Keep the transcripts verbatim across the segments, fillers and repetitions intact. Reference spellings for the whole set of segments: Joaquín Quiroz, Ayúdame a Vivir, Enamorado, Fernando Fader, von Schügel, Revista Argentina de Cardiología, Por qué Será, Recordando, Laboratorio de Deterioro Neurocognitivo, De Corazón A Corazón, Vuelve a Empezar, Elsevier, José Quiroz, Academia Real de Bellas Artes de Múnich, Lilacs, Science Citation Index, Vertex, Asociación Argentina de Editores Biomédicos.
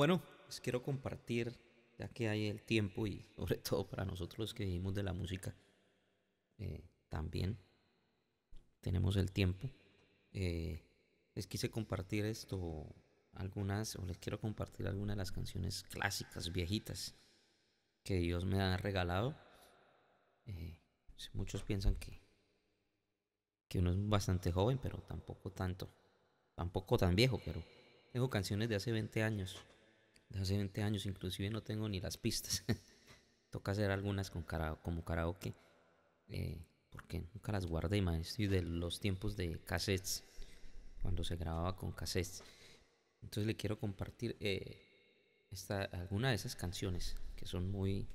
Bueno, les quiero compartir, ya que hay el tiempo y sobre todo para nosotros los que vivimos de la música, eh, también tenemos el tiempo. Eh, les quise compartir esto, algunas, o les quiero compartir algunas de las canciones clásicas, viejitas, que Dios me ha regalado. Eh, muchos piensan que, que uno es bastante joven, pero tampoco tanto, tampoco tan viejo, pero tengo canciones de hace veinte años, de hace veinte años, inclusive no tengo ni las pistas. Toca hacer algunas con cara, como karaoke, eh, porque nunca las guardé, y más estoy de los tiempos de cassettes, cuando se grababa con cassettes. Entonces le quiero compartir eh, esta, alguna de esas canciones que son muy,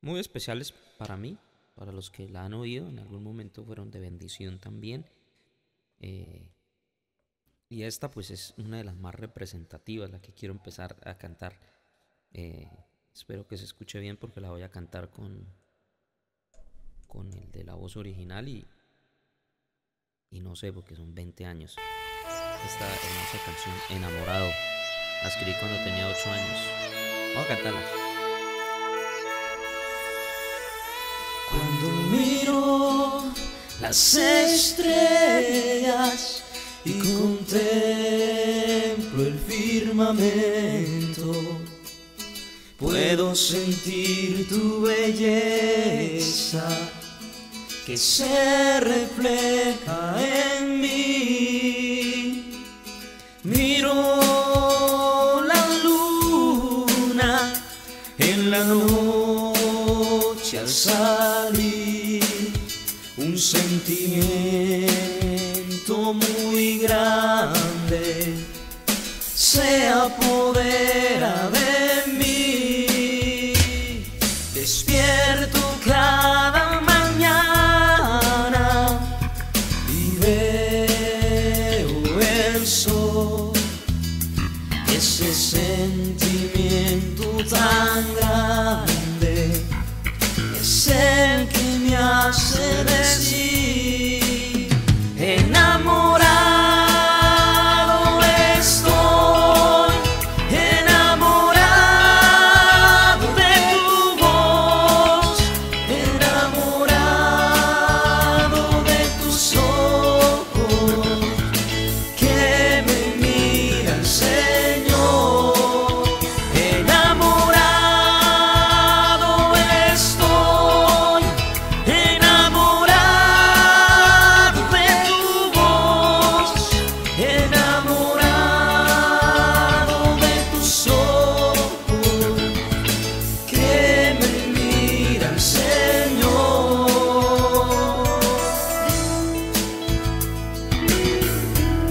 muy especiales para mí, para los que la han oído, en algún momento fueron de bendición también. Eh, y esta pues es una de las más representativas, la que quiero empezar a cantar. Eh, espero que se escuche bien porque la voy a cantar con, con el de la voz original y, y no sé, porque son veinte años. Esta hermosa canción, Enamorado, la escribí cuando tenía ocho años. Vamos a cantarla. Cuando miro las estrellas y contemplo el firmamento, puedo sentir tu belleza que se refleja en mí. Miro la luna en la noche al salir, un sentimiento muy grande se apodera de mí. Despierto cada mañana y veo el sol. Ese sentimiento tan grande es el que me hace decir: enamorado estoy, enamorado de tu voz, enamorado de tus ojos que me miran, Señor.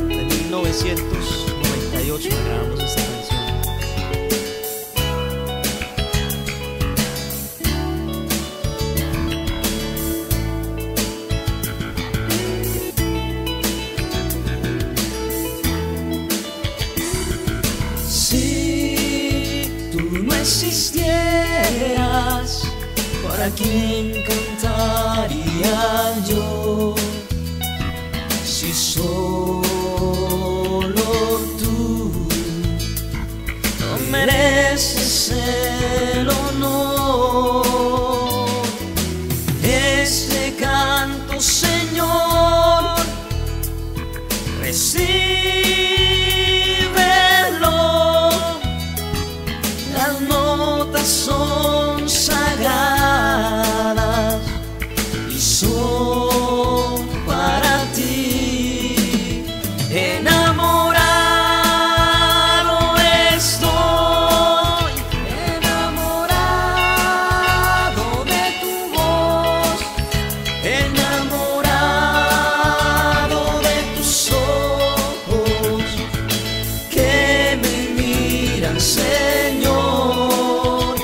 mil novecientos noventa y ocho grabamos esta canción. Si tú no existieras, ¿para quién cantaría yo? Si soy mereces el honor. Este canto, Señor, recíbelo. Las notas son sagradas y son para ti. Enamorado. Señor, enamorado estoy, enamorado de tu voz, enamorado de tus ojos que me miran, Señor.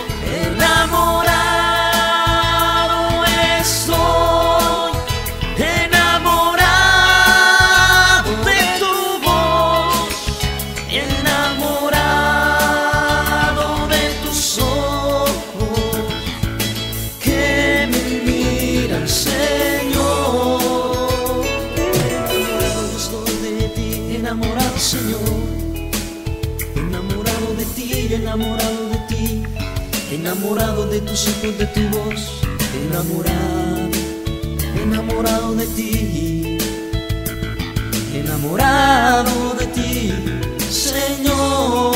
Enamorado estoy de ti, enamorado, Señor, enamorado. de ti, enamorado de ti, enamorado de tus ojos, de tu voz, enamorado, enamorado de ti, enamorado de ti, Señor.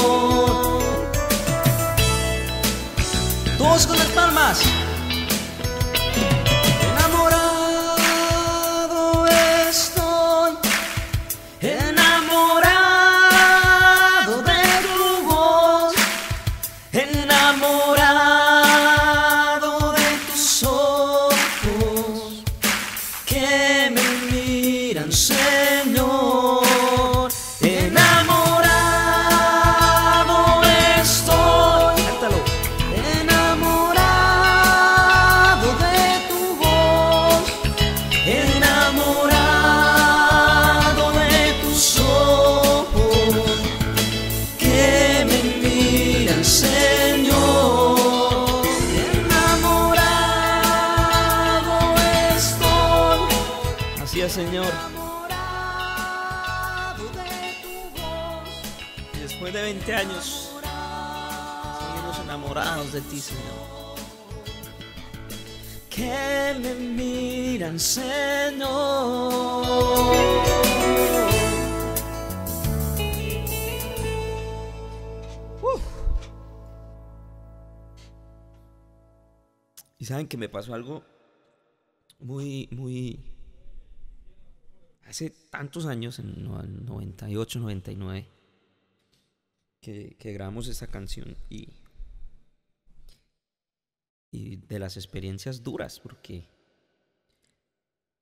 Todos con las palmas. Señor, y después de veinte años seguimos enamorados de ti, Señor. Que me miran, Señor. Uf. Y saben que me pasó algo muy, muy... hace tantos años, en noventa y ocho, noventa y nueve, que, que grabamos esta canción y, y de las experiencias duras, porque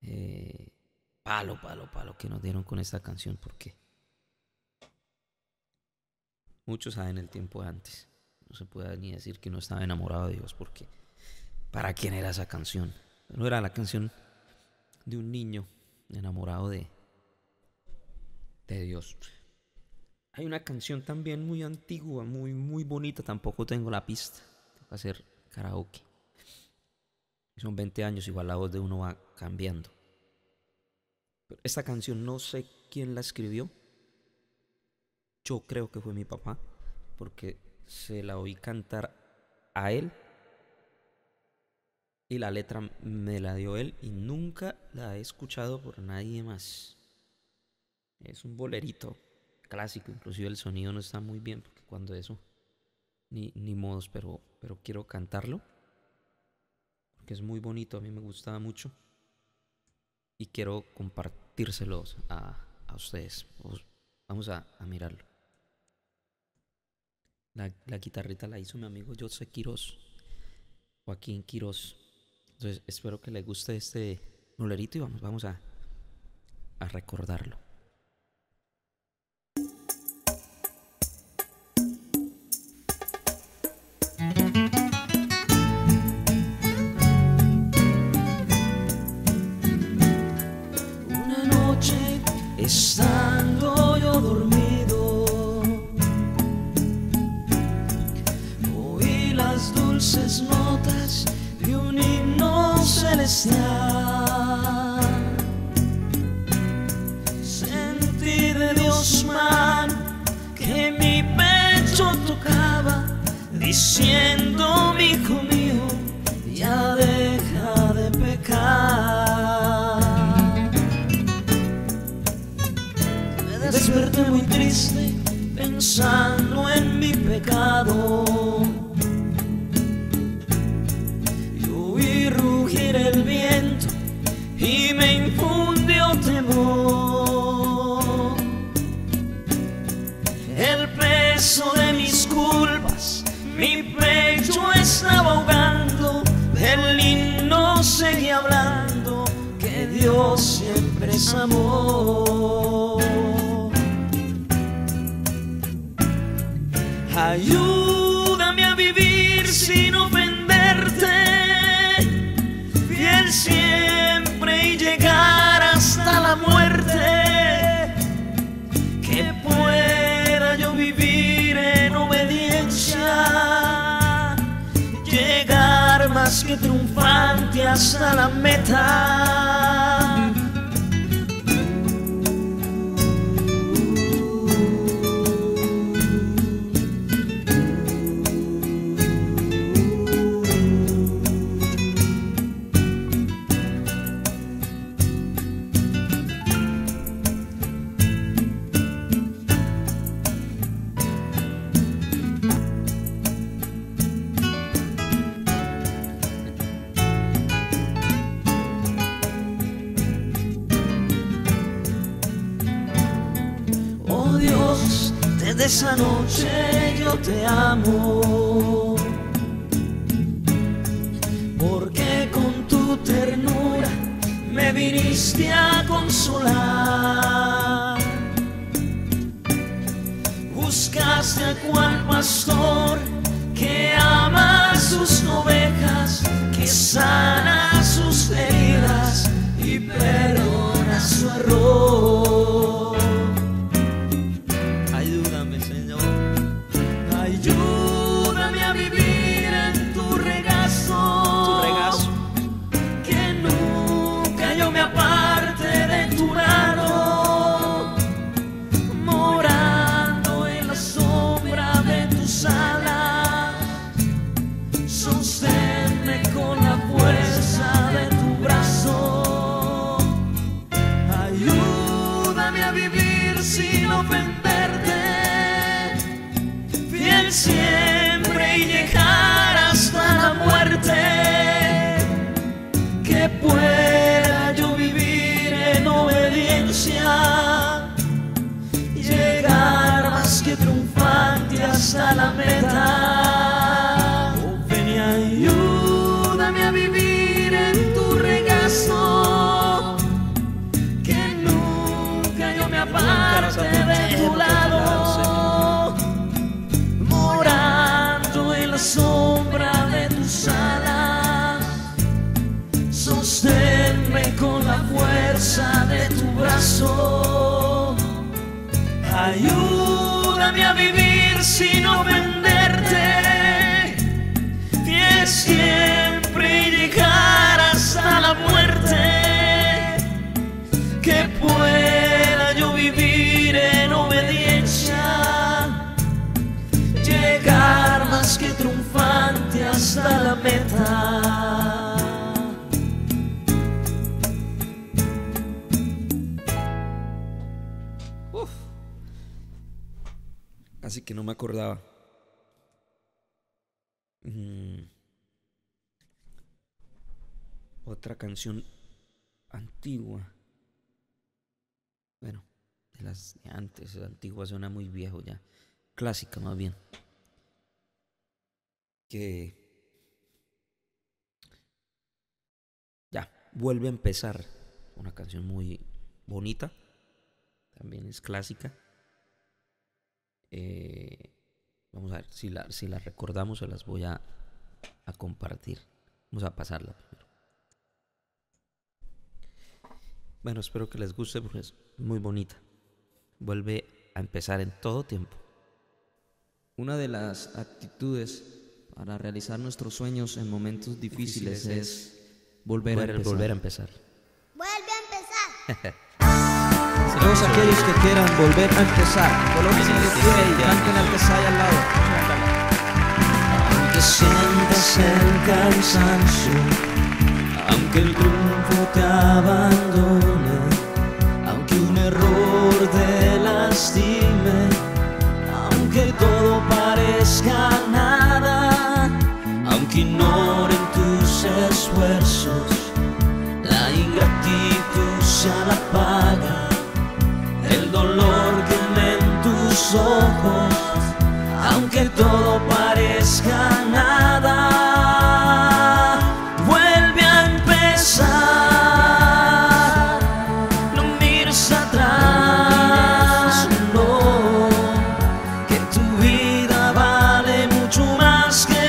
eh, palo, palo, palo que nos dieron con esta canción, porque muchos saben el tiempo de antes. No se puede ni decir que no estaba enamorado de Dios, porque ¿para quién era esa canción? No era la canción de un niño enamorado de, de Dios. Hay una canción también muy antigua, muy, muy bonita. Tampoco tengo la pista. Tengo que hacer karaoke. Son veinte años, igual la voz de uno va cambiando. Pero esta canción no sé quién la escribió. Yo creo que fue mi papá, porque se la oí cantar a él y la letra me la dio él y nunca la he escuchado por nadie más. Es un bolerito clásico, inclusive el sonido no está muy bien, porque cuando eso, ni, ni modos, pero, pero quiero cantarlo, porque es muy bonito, a mí me gustaba mucho y quiero compartírselos a, a ustedes. Os, vamos a, a mirarlo. La, la guitarrita la hizo mi amigo José Quiroz, Joaquín Quiroz. Entonces espero que les guste este bolerito y vamos, vamos a, a recordarlo. Una noche estando yo dormido, oí las dulces notas de un himno celestial. Sentí de Dios mano que mi pecho tocaba, diciendo: hijo mío, ya deja de pecar. Me desperté muy triste pensando en mi pecado. El viento y me infundió temor. El peso de mis culpas mi pecho estaba ahogando. El himno seguía hablando que Dios siempre es amor. Ayúdame a vivir sin ofenderte, siempre y llegar hasta la muerte, que pueda yo vivir en obediencia, llegar más que triunfante hasta la meta. Dios, desde esa noche yo te amo, porque con tu ternura me viniste a consolar. Buscaste a cual pastor que ama a sus ovejas, que sana sus heridas y perdona su error. Ayúdame, Señor, ayúdame a vivir en tu regazo, tu regazo. Que nunca yo me aparte de tu lado, morando en la sombra de tus alas, sosténme con la fuerza de tu brazo. Ayúdame a vivir sin ofender, siempre y llegar hasta la muerte, que pueda yo vivir en obediencia, llegar más que triunfante hasta la meta. Oh, ven y ayúdame a vivir en tu regazo, que nunca yo me aparte de tu lado, sombra de tus alas, sosténme con la fuerza de tu brazo. Ayúdame a vivir sin ofenderte, fiel siempre y llegar hasta la muerte, que pueda yo vivir en obediencia, llegar que triunfante hasta la meta. Uf. Así que no me acordaba. Mm. Otra canción antigua. Bueno, de las de antes, la antigua suena muy viejo ya. Clásica más bien. Que ya, Vuelve a Empezar, una canción muy bonita, también es clásica. Eh, vamos a ver si la, si la recordamos, se las voy a, a compartir. Vamos a pasarla primero. Bueno, espero que les guste porque es muy bonita. Vuelve a empezar en todo tiempo. Una de las actitudes para realizar nuestros sueños en momentos difíciles, difíciles es volver, volver, a empezar. volver a empezar. ¡Vuelve a empezar! Todos aquellos que quieran volver a empezar, coloquen el play y canten al que sale al lado. Aunque sientas el cansancio, aunque el triunfo te abandone, aunque un error te lastime, aunque todo parezca nada, aunque ignoren tus esfuerzos, la ingratitud se la paga, el dolor quema en tus ojos, aunque todo parezca nada, vuelve a empezar, no mires atrás, no, que tu vida vale mucho más que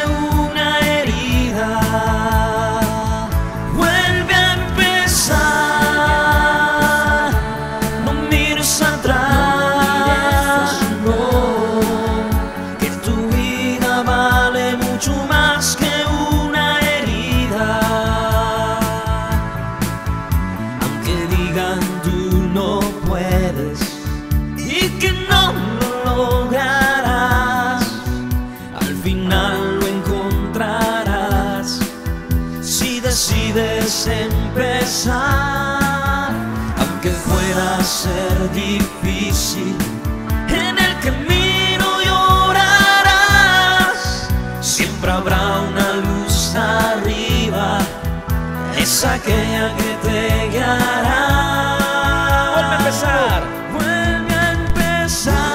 empezar, aunque pueda ser difícil, en el camino llorarás, siempre habrá una luz arriba, es aquella que te guiará. Vuelve a empezar, vuelve a empezar.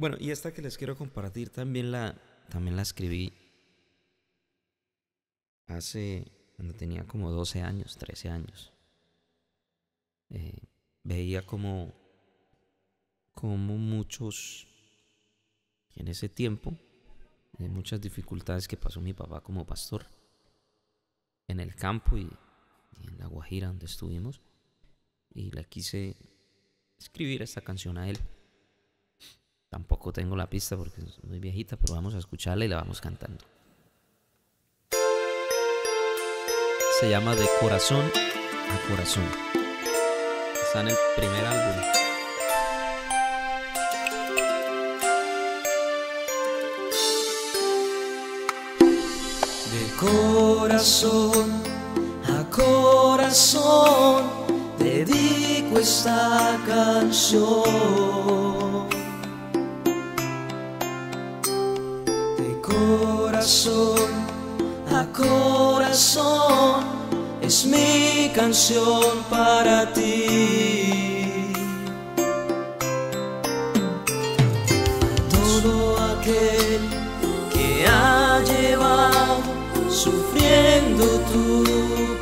Bueno, y esta que les quiero compartir también la, también la escribí hace, cuando tenía como doce años, trece años. Eh, veía como, como muchos, en ese tiempo, de muchas dificultades que pasó mi papá como pastor en el campo y, y en La Guajira donde estuvimos, y le quise escribir esta canción a él. Tampoco tengo la pista porque es muy viejita, pero vamos a escucharla y la vamos cantando. Se llama De Corazón a Corazón. Está en el primer álbum. Corazón a corazón dedico esta canción. De corazón a corazón es mi canción para ti. Todo aquel que ha llevado sufriendo tu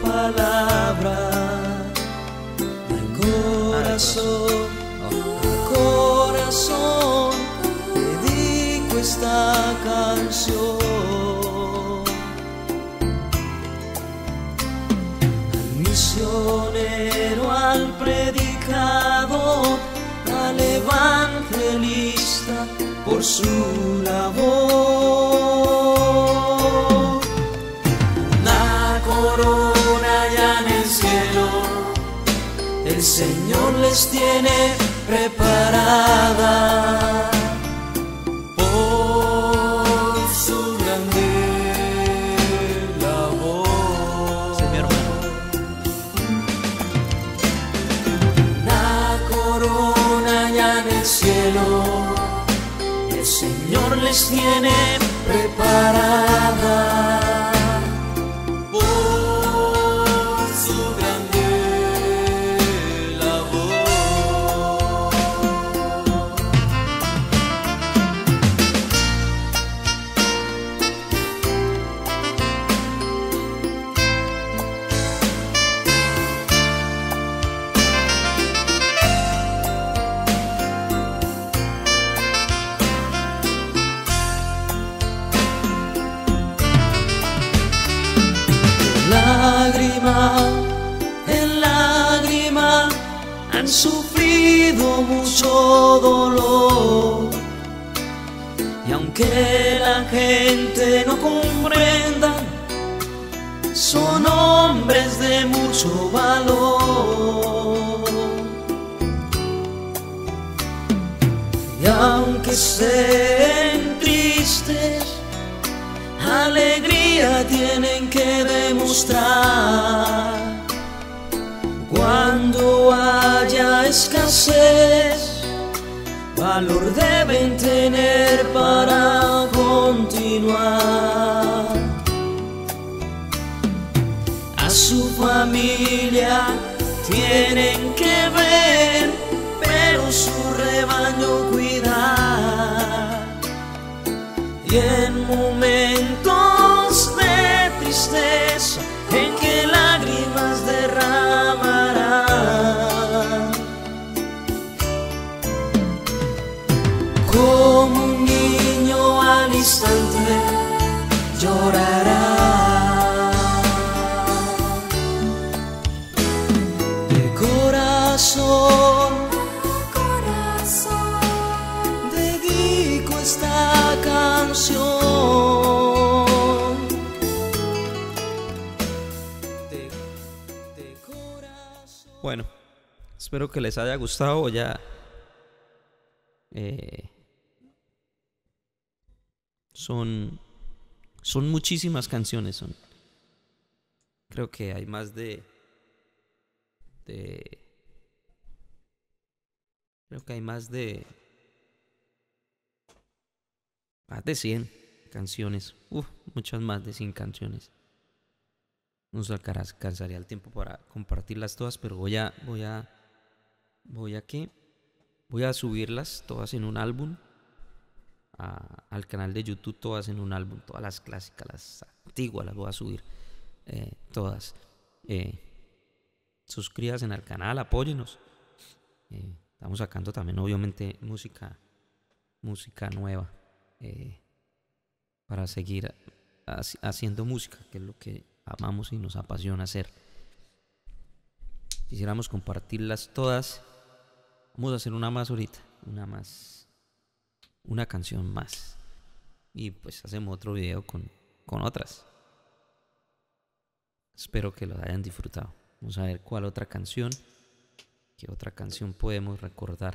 palabra, de corazón a corazón dedico esta canción. Al misionero, al predicador, al evangelista por su labor. El Señor les tiene preparada por su grande labor. Señor, la corona ya en el cielo, el Señor les tiene preparada. En lágrima han sufrido mucho dolor, y aunque la gente no comprenda, son hombres de mucho valor. Y aunque estén tristes, alegría tienen que demostrar. Cuando haya escasez, valor deben tener para continuar. A su familia tienen que ver, pero su rebaño cuidar. Y en momentos de tristeza, en que lágrimas derramarán, como un niño al instante llorará. De corazón a corazón dedico esta canción. De, de corazón. Bueno, espero que les haya gustado. Ya eh, son son muchísimas canciones, son creo que hay más de de creo que hay más de más de cien canciones, Uf, muchas más de cien canciones. No se alcanzaría el tiempo para compartirlas todas, pero voy a, voy a, voy a qué, voy a subirlas todas en un álbum a, al canal de YouTube todas en un álbum, todas las clásicas, las antiguas las voy a subir, eh, todas. Eh, suscríbanse al canal, apóyenos. Eh, estamos sacando también obviamente música, música nueva, eh, para seguir ha haciendo música, que es lo que amamos y nos apasiona hacer. Quisiéramos compartirlas todas. Vamos a hacer una más ahorita, una más, una canción más, y pues hacemos otro video con, con otras. Espero que lo hayan disfrutado. Vamos a ver cuál otra canción, qué otra canción podemos recordar.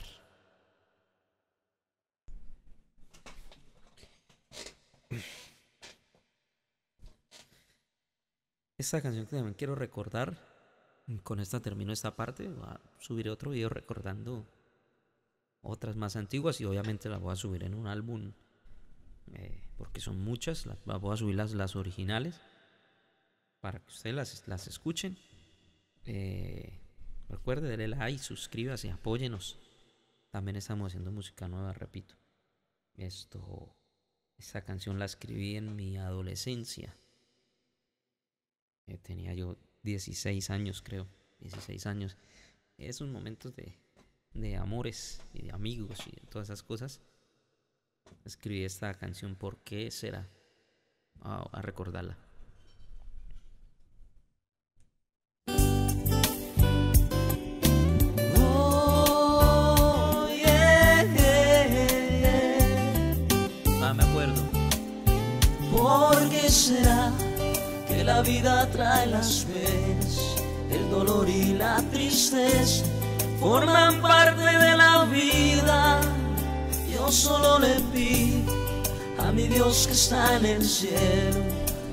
Esta canción que también quiero recordar, con esta termino esta parte, voy a subir otro video recordando otras más antiguas, y obviamente las voy a subir en un álbum, eh, porque son muchas, las, las voy a subir las, las originales para que ustedes las, las escuchen. Eh, recuerde, denle like, suscríbase, apóyenos. También estamos haciendo música nueva, repito. Esto, esta canción la escribí en mi adolescencia. Eh, tenía yo dieciséis años, creo. dieciséis años. Esos momentos de, de amores y de amigos y de todas esas cosas. Escribí esta canción, ¿Por qué será? A, a recordarla. Oh, yeah, yeah, yeah. Ah, me acuerdo. ¿Por qué será? La vida trae las penas, el dolor y la tristeza, forman parte de la vida. Yo solo le pido a mi Dios que está en el cielo,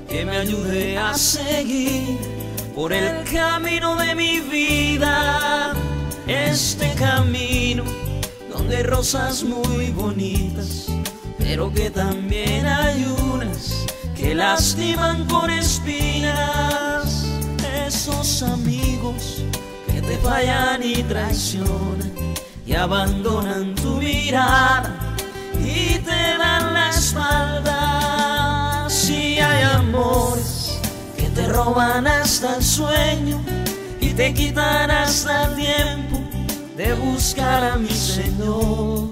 que me ayude a seguir por el camino de mi vida. Este camino donde hay rosas muy bonitas, pero que también hay unas que lastiman con espinas. Esos amigos que te fallan y traicionan y abandonan tu mirada y te dan la espalda. Si hay amores que te roban hasta el sueño y te quitan hasta el tiempo de buscar a mi Señor,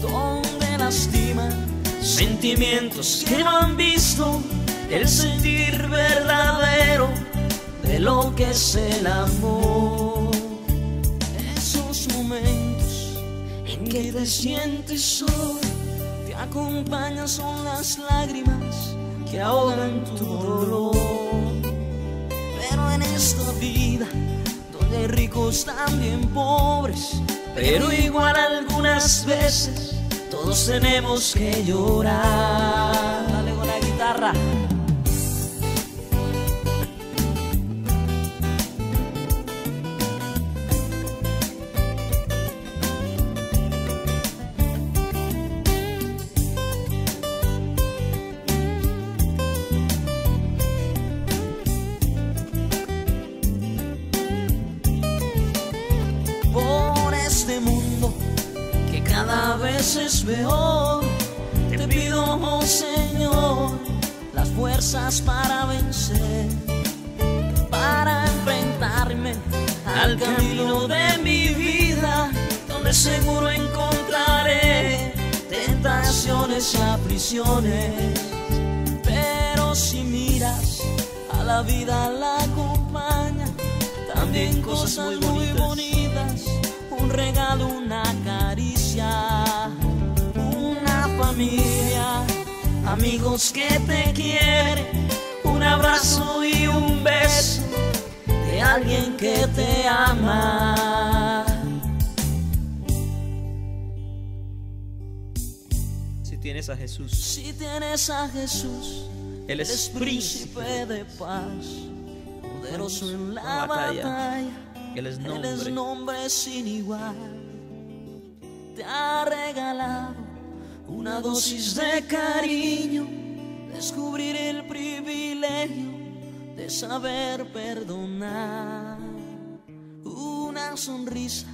donde lastiman sentimientos que no han visto el sentir verdadero de lo que es el amor. Esos momentos en que te sientes solo, te acompañan son las lágrimas que ahogan tu dolor. Pero en esta vida donde hay ricos también pobres, pero igual algunas veces todos tenemos que llorar. Dale con la guitarra. Por este mundo que cada vez es peor, te pido, oh Señor, las fuerzas para vencer, para enfrentarme al camino de mi vida, donde seguro encontraré tentaciones, aflicciones. Pero si miras a la vida, la acompaña también cosas muy bonitas, un regalo, una caricia, una familia, amigos que te quieren, un abrazo y un beso de alguien que te ama. Si tienes a Jesús, si tienes a Jesús, Él es príncipe, príncipe de paz, poderoso en la, la batalla. batalla. Él es nombre. Él es nombre sin igual. Te ha regalado una dosis de cariño, descubrir el privilegio de saber perdonar. Una sonrisa,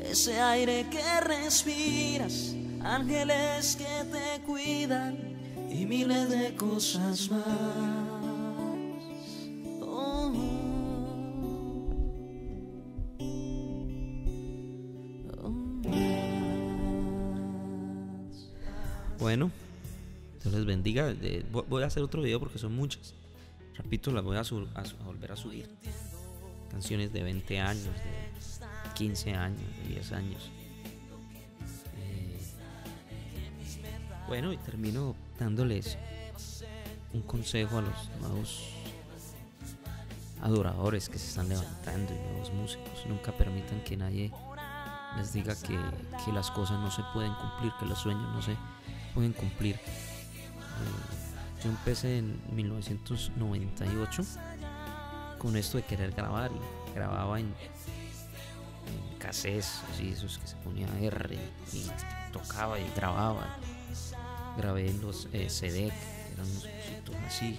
ese aire que respiras, ángeles que te cuidan y miles de cosas más. Oh, oh, oh, más. Bueno, Dios les bendiga. Voy a hacer otro video porque son muchas. Repito, las voy a, su a, su a volver a subir. Canciones de veinte años, de quince años, de diez años. Eh, bueno, y termino dándoles un consejo a los nuevos adoradores que se están levantando y nuevos músicos. Nunca permitan que nadie les diga que, que las cosas no se pueden cumplir, que los sueños no se pueden cumplir. Eh, yo empecé en mil novecientos noventa y ocho con esto de querer grabar, y grababa en, en cassettes, así, esos que se ponía R y tocaba y grababa. Grabé en los eh, C D, que eran unos cositos así,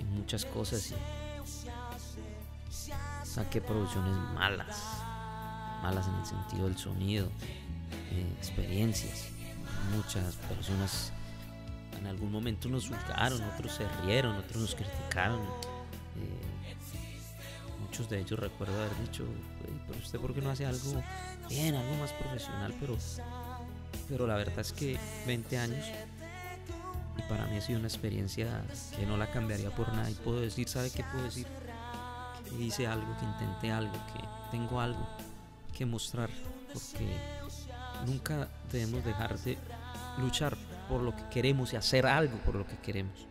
y muchas cosas. Y saqué producciones malas, malas en el sentido del sonido, eh, experiencias. Muchas personas en algún momento nos juzgaron, otros se rieron, otros nos criticaron. Eh, muchos de ellos recuerdo haber dicho: pero usted por qué no hace algo bien, algo más profesional. Pero, pero la verdad es que veinte años, y para mí ha sido una experiencia que no la cambiaría por nada. Y puedo decir, ¿sabe qué puedo decir? Que hice algo, que intenté algo, que tengo algo que mostrar, porque nunca debemos dejar de luchar por lo que queremos y hacer algo por lo que queremos.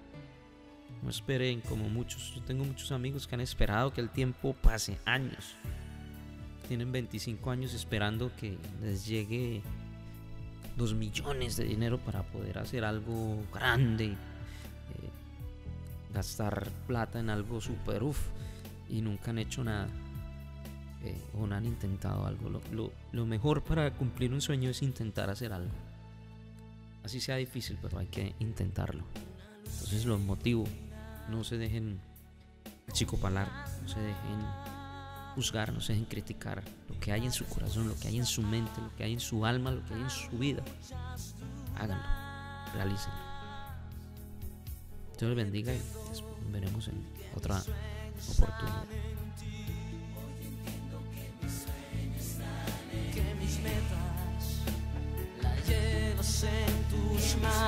No esperen como muchos. Yo tengo muchos amigos que han esperado que el tiempo pase, años. Tienen veinticinco años esperando que les llegue dos millones de dinero para poder hacer algo grande, eh, gastar plata en algo super uff, y nunca han hecho nada, eh, o no han intentado algo. Lo, lo, lo mejor para cumplir un sueño es intentar hacer algo. Así sea difícil, pero hay que intentarlo. Entonces los motivo, no se dejen achicopalar, no se dejen juzgar, no se dejen criticar. Lo que hay en su corazón, lo que hay en su mente, lo que hay en su alma, lo que hay en su vida, háganlo, realícenlo. Dios los bendiga y nos veremos en otra oportunidad. Que mis metas las llevas en tus manos.